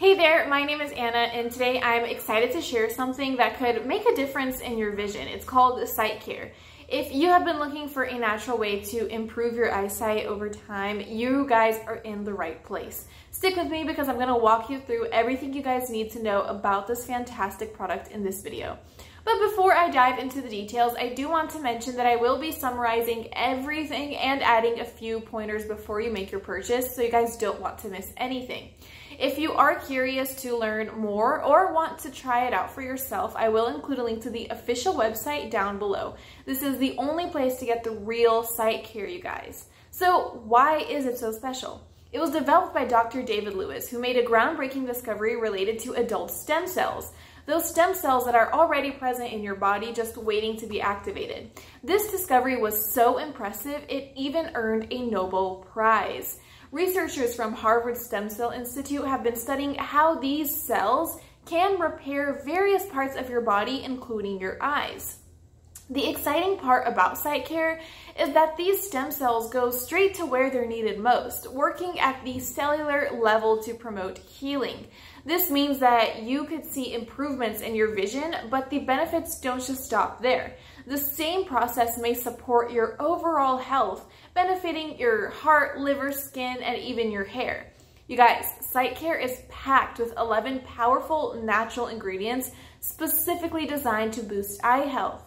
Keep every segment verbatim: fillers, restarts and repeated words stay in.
Hey there, my name is Anna, and today I'm excited to share something that could make a difference in your vision. It's called Sight Care. If you have been looking for a natural way to improve your eyesight over time, you guys are in the right place. Stick with me because I'm going to walk you through everything you guys need to know about this fantastic product in this video. But before I dive into the details, I do want to mention that I will be summarizing everything and adding a few pointers before you make your purchase, so you guys don't want to miss anything. If you are curious to learn more or want to try it out for yourself, I will include a link to the official website down below. This is the only place to get the real Sight Care, you guys. So why is it so special? It was developed by Doctor David Lewis, who made a groundbreaking discovery related to adult stem cells. Those stem cells that are already present in your body just waiting to be activated. This discovery was so impressive, it even earned a Nobel Prize. Researchers from Harvard Stem Cell Institute have been studying how these cells can repair various parts of your body, including your eyes. The exciting part about Sight Care is that these stem cells go straight to where they're needed most, working at the cellular level to promote healing. This means that you could see improvements in your vision, but the benefits don't just stop there. The same process may support your overall health, benefiting your heart, liver, skin, and even your hair. You guys, Sight Care is packed with eleven powerful natural ingredients specifically designed to boost eye health.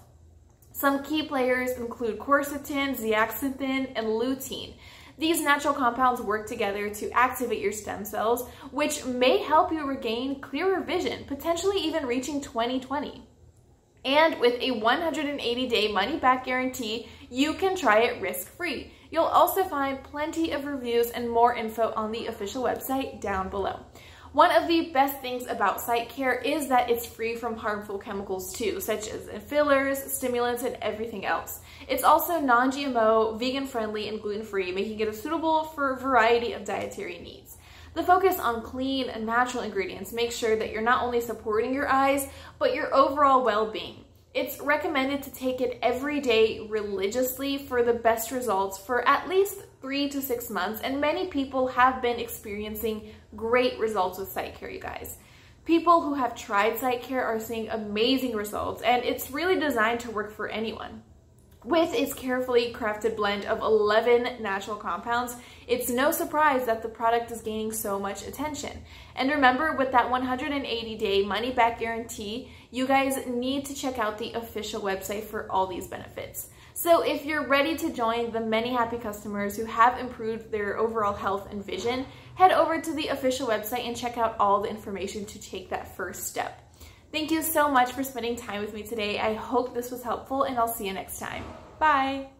Some key players include quercetin, zeaxanthin, and lutein. These natural compounds work together to activate your stem cells, which may help you regain clearer vision, potentially even reaching twenty twenty. And with a one hundred eighty day money-back guarantee, you can try it risk-free. You'll also find plenty of reviews and more info on the official website down below. One of the best things about Sight Care is that it's free from harmful chemicals too, such as fillers, stimulants, and everything else. It's also non G M O, vegan-friendly, and gluten-free, making it suitable for a variety of dietary needs. The focus on clean and natural ingredients makes sure that you're not only supporting your eyes, but your overall well-being. It's recommended to take it every day religiously for the best results for at least three to six months, and many people have been experiencing great results with Sight Care, you guys. People who have tried Sight Care are seeing amazing results, and it's really designed to work for anyone. With its carefully crafted blend of eleven natural compounds, it's no surprise that the product is gaining so much attention. And remember, with that one hundred eighty day money-back guarantee, you guys need to check out the official website for all these benefits. So if you're ready to join the many happy customers who have improved their overall health and vision, head over to the official website and check out all the information to take that first step. Thank you so much for spending time with me today. I hope this was helpful, and I'll see you next time. Bye.